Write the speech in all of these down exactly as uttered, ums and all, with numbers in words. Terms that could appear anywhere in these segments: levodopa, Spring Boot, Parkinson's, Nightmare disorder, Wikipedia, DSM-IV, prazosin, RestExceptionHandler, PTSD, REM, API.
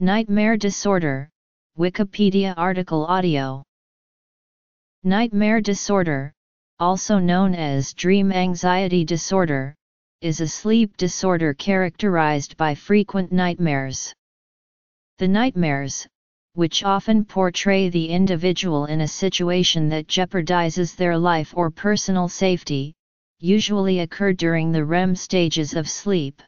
Nightmare disorder, Wikipedia article audio. Nightmare disorder, also known as dream anxiety disorder, is a sleep disorder characterized by frequent nightmares. The nightmares, which often portray the individual in a situation that jeopardizes their life or personal safety, usually occur during the R E M stages of sleep.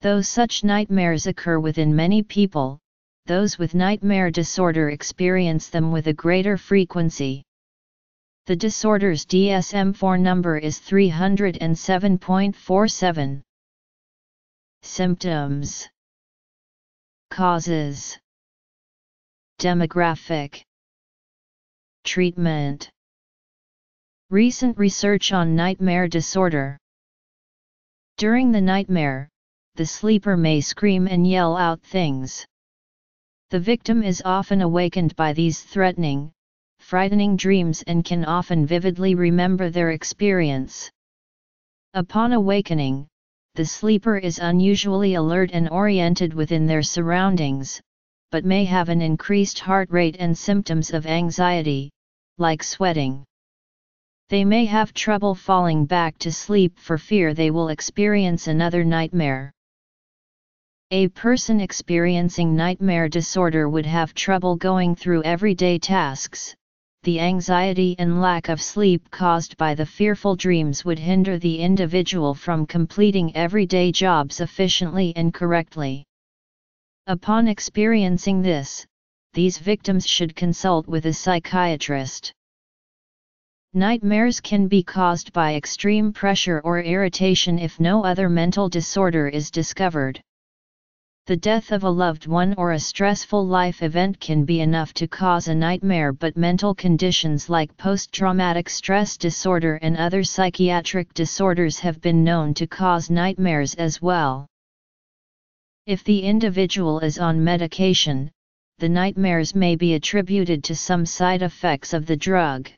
Though such nightmares occur within many people, those with nightmare disorder experience them with a greater frequency. The disorder's D S M four number is three hundred seven point four seven. Symptoms. Causes. Demographic. Treatment. Recent research on nightmare disorder. During the nightmare, the sleeper may scream and yell out things. The victim is often awakened by these threatening, frightening dreams and can often vividly remember their experience. Upon awakening, the sleeper is unusually alert and oriented within their surroundings, but may have an increased heart rate and symptoms of anxiety, like sweating. They may have trouble falling back to sleep for fear they will experience another nightmare. A person experiencing nightmare disorder would have trouble going through everyday tasks. The anxiety and lack of sleep caused by the fearful dreams would hinder the individual from completing everyday jobs efficiently and correctly. Upon experiencing this, these victims should consult with a psychiatrist. Nightmares can be caused by extreme pressure or irritation if no other mental disorder is discovered. The death of a loved one or a stressful life event can be enough to cause a nightmare, but mental conditions like post-traumatic stress disorder and other psychiatric disorders have been known to cause nightmares as well. If the individual is on medication, the nightmares may be attributed to some side effects of the drug.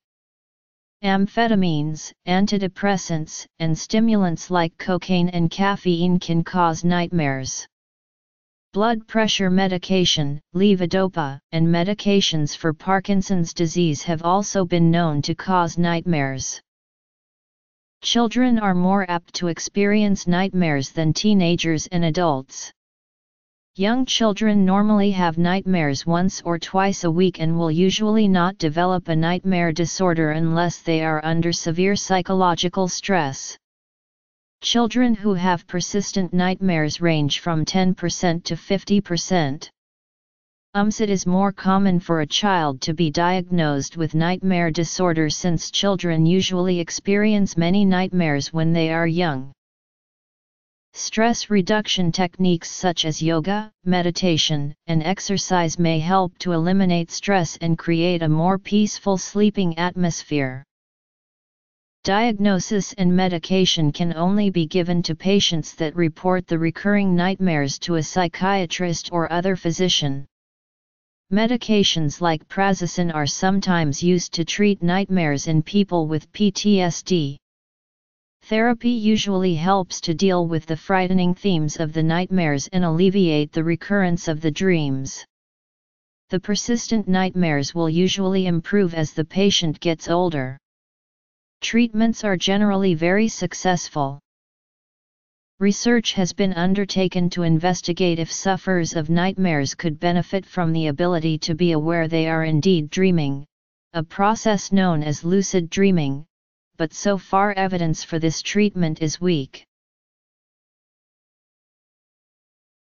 Amphetamines, antidepressants, and stimulants like cocaine and caffeine can cause nightmares. Blood pressure medication, levodopa, and medications for Parkinson's disease have also been known to cause nightmares. Children are more apt to experience nightmares than teenagers and adults. Young children normally have nightmares once or twice a week and will usually not develop a nightmare disorder unless they are under severe psychological stress. Children who have persistent nightmares range from ten percent to fifty percent. U M S. It is more common for a child to be diagnosed with nightmare disorder since children usually experience many nightmares when they are young. Stress reduction techniques such as yoga, meditation, and exercise may help to eliminate stress and create a more peaceful sleeping atmosphere. Diagnosis and medication can only be given to patients that report the recurring nightmares to a psychiatrist or other physician. Medications like prazosin are sometimes used to treat nightmares in people with P T S D. Therapy usually helps to deal with the frightening themes of the nightmares and alleviate the recurrence of the dreams. The persistent nightmares will usually improve as the patient gets older. Treatments are generally very successful. Research has been undertaken to investigate if sufferers of nightmares could benefit from the ability to be aware they are indeed dreaming, a process known as lucid dreaming, but so far evidence for this treatment is weak.